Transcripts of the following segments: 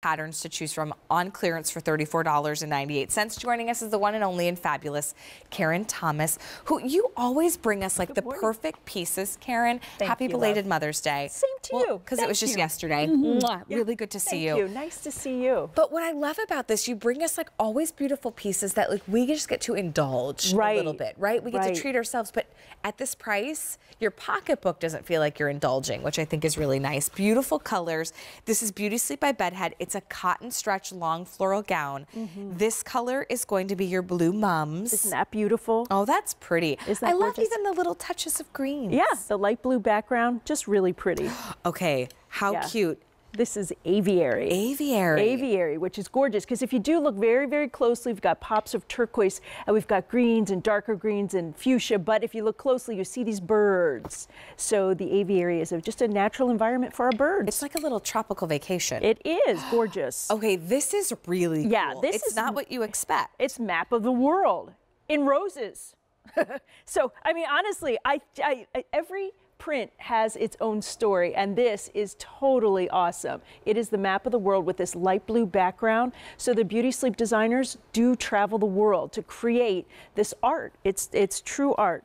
Patterns to choose from on clearance for $34.98. Joining us is the one and only and fabulous Karen Thomas, who you always bring us like the perfect pieces. Karen, happy belated Mother's Day. Same to you. Because it was just yesterday. Mm-hmm. Really good to see you. Thank you. Nice to see you. But what I love about this, you bring us like always beautiful pieces that like we just get to indulge a little bit, right? We get to treat ourselves, but at this price, your pocketbook doesn't feel like you're indulging, which I think is really nice. Beautiful colors. This is Beauty Sleep by Bedhead. It's a cotton stretch long floral gown. Mm-hmm. This color is going to be your blue mums. Isn't that beautiful? Oh, that's pretty. Isn't that gorgeous? I love even the little touches of green. Yeah, the light blue background, just really pretty. Okay, how cute. This is aviary. Aviary. Aviary, which is gorgeous because if you do look very, very closely, we've got pops of turquoise and we've got greens and darker greens and fuchsia, but if you look closely, you see these birds. So the aviary is just a natural environment for our birds. It's like a little tropical vacation. It is gorgeous. Okay, this is really cool. Yeah, it's not what you expect. It's map of the world in roses. So, I mean, honestly, every print has its own story, and this is totally awesome. It is the map of the world with this light blue background. So the Beauty Sleep designers do travel the world to create this art. It's true art.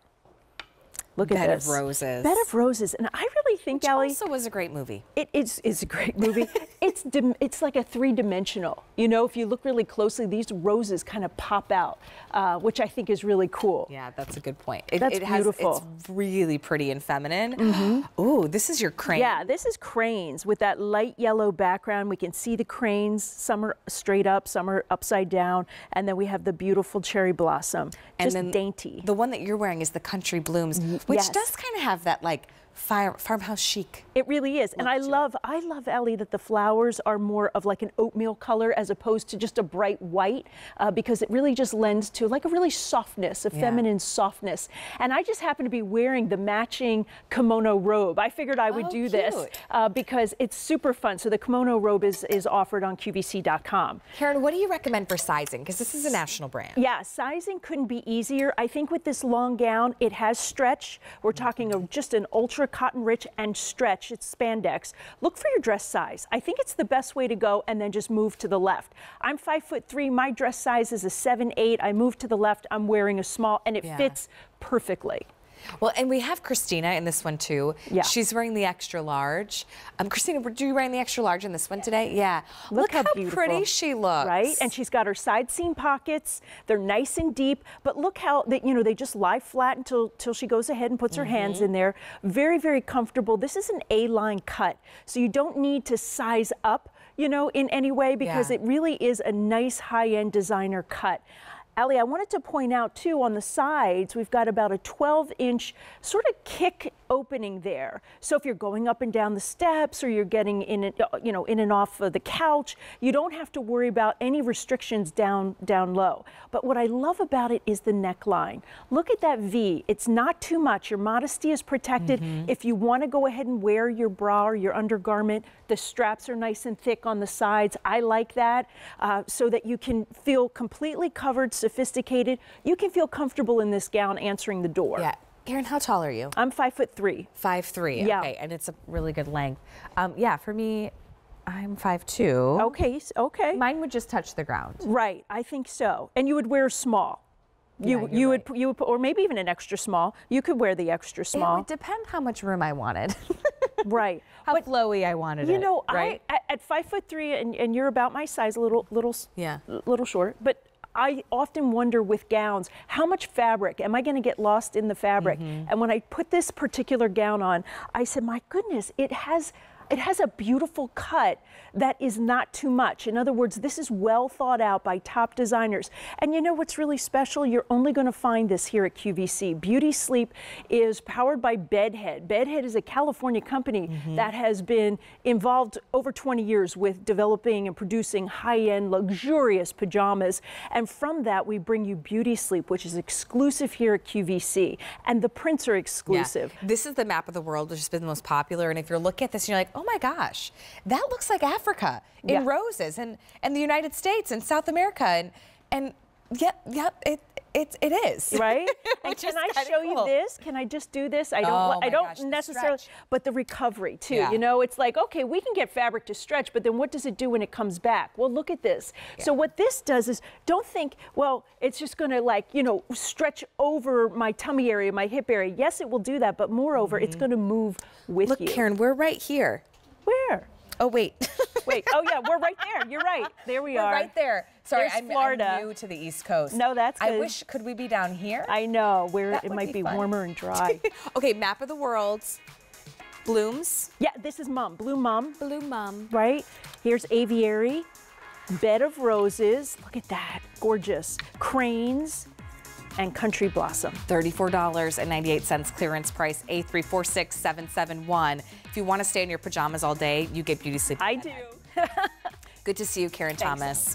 Look at this. Bed of Roses. Bed of Roses, and I really think, Allie, also was a great movie. It is. It's a great movie. It's like a three-dimensional. You know, if you look really closely, these roses kind of pop out, which I think is really cool. Yeah, that's a good point. It beautiful. It's really pretty and feminine. Mm-hmm. Ooh, this is your crane. Yeah, this is cranes with that light yellow background. We can see the cranes. Some are straight up, some are upside down, and then we have the beautiful cherry blossom. And just then dainty. The one that you're wearing is the Country Blooms, which does kind of have that like farmhouse chic. It really is. And I love, Ellie, that the flowers are more of like an oatmeal color as opposed to just a bright white, because it really just lends to like a really softness, a feminine softness. And I just happen to be wearing the matching kimono robe. I figured I would do this because it's super fun. So the kimono robe is offered on QVC.com. Karen, what do you recommend for sizing? Because this is a national brand. Yeah, sizing couldn't be easier. I think with this long gown, it has stretch. We're talking of just an ultra cotton rich and stretch. It's spandex. Look for your dress size. I think it's the best way to go, and then just move to the left. I'm 5'3". My dress size is a 7'8". I move to the left. I'm wearing a small, and it fits perfectly. Well, and we have Christina in this one too. Yeah. She's wearing the extra large. Christina, do you wearing the extra large in this one today? Yeah. Look how pretty she looks. Right? And she's got her side seam pockets. They're nice and deep, but look how they, you know, they just lie flat until she goes ahead and puts her hands in there. Very, very comfortable. This is an A-line cut, so you don't need to size up, you know, in any way, because it really is a nice high-end designer cut. Allie, I wanted to point out too, on the sides, we've got about a 12-inch sort of kick opening there. So if you're going up and down the steps, or you're getting in, you know, in and off of the couch, you don't have to worry about any restrictions down low. But what I love about it is the neckline. Look at that V. It's not too much. Your modesty is protected. If you want to go ahead and wear your bra or your undergarment, the straps are nice and thick on the sides. I like that, so that you can feel completely covered. Sophisticated. You can feel comfortable in this gown answering the door. Yeah. Karen, how tall are you? I'm 5'3". 5'3". Yeah. Okay, and it's a really good length. Yeah, for me, I'm 5'2". Okay, okay. Mine would just touch the ground. Right, I think so. And you would wear small. You would, or maybe even an extra small. You could wear the extra small. It would depend how much room I wanted. Right. How flowy I wanted it. You know, right? At 5'3", and you're about my size, a little short, but I often wonder with gowns, how much fabric? Am I going to get lost in the fabric? And when I put this particular gown on, I said, my goodness, it has a beautiful cut that is not too much. In other words, this is well thought out by top designers. And you know what's really special? You're only going to find this here at QVC. Beauty Sleep is powered by Bedhead. Bedhead is a California company that has been involved over 20 years with developing and producing high-end luxurious pajamas. And from that, we bring you Beauty Sleep, which is exclusive here at QVC. And the prints are exclusive. Yeah. This is the map of the world, which has been the most popular. And if you're looking at this, you're like, oh my gosh, that looks like Africa in roses, and the United States and South America, and yep, it It is. Right? And can I show you this? Can I just do this? I don't necessarily, but the recovery too, you know, it's like, okay, we can get fabric to stretch, but then what does it do when it comes back? Well, look at this. Yeah. So what this does is, don't think, well, it's just gonna like, you know, stretch over my tummy area, my hip area. Yes, it will do that, but moreover, it's gonna move with you. Look, Karen, we're right here. Where? Oh, wait. Wait, oh yeah, we're right there. You're right. There we are. We're right there. Sorry, I'm new to the East Coast. No, that's good. I wish, could we be down here? I know, where it might be warmer and dry. Okay, map of the world. Blooms. Yeah, this is Mum. Blue Mum. Blue Mum. Right? Here's aviary. Bed of roses. Look at that. Gorgeous. Cranes. And country blossom. $34.98 clearance price, A346771. If you want to stay in your pajamas all day, you get Beauty Sleep. I do. Good to see you, Karen Thomas.